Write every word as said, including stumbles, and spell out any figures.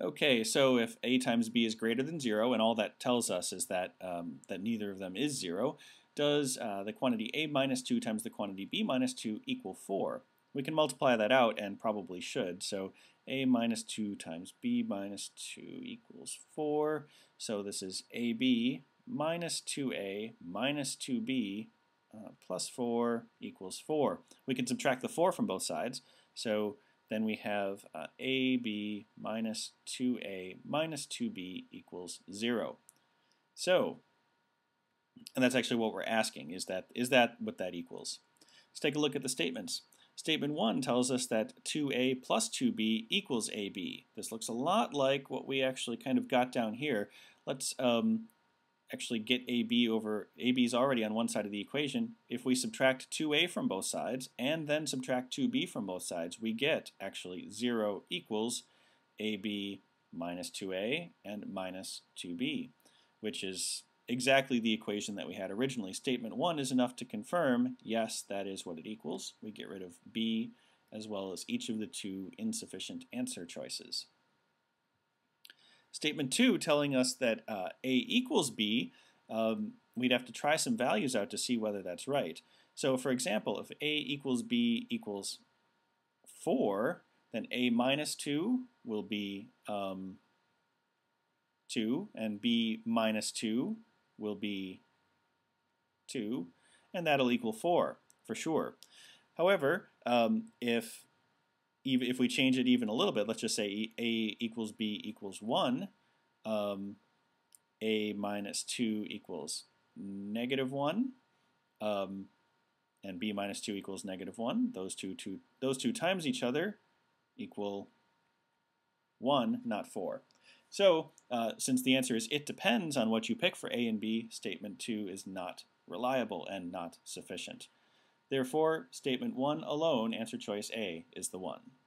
Okay, so if a times b is greater than zero, and all that tells us is that um, that neither of them is zero, does uh, the quantity a minus two times the quantity b minus two equal four? We can multiply that out, and probably should. So a minus two times b minus two equals four. So this is ab minus two a minus two b uh, plus four equals four. We can subtract the four from both sides. So then we have uh, ab minus two a minus two b equals zero. So, and that's actually what we're asking, is that is that what that equals? Let's take a look at the statements. Statement one tells us that two a plus two b equals ab. This looks a lot like what we actually kind of got down here. Let's um, actually get ab over, ab is already on one side of the equation. If we subtract two a from both sides and then subtract two b from both sides, we get actually zero equals ab minus two a and minus two b, which is exactly the equation that we had originally. Statement one is enough to confirm, yes, that is what it equals. We get rid of b as well as each of the two insufficient answer choices. Statement two telling us that uh, a equals b, um, we'd have to try some values out to see whether that's right. So for example, if a equals b equals four, then a minus two will be um, two, and b minus two will be two, and that'll equal four for sure. However, um, if Even if we change it even a little bit, let's just say a equals b equals one, um, a minus two equals negative one, um, and b minus two equals negative one. Those two, two, those two times each other equal one, not four. So uh, since the answer is it depends on what you pick for a and b, statement two is not reliable and not sufficient. Therefore, statement one alone, answer choice A, is the one.